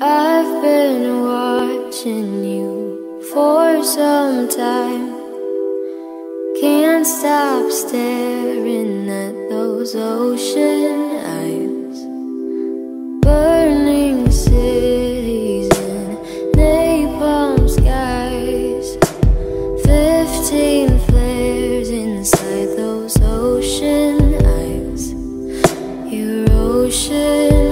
I've been watching you for some time. Can't stop staring at those ocean eyes. Burning cities and napalm skies. 15 flares inside those ocean eyes. Your ocean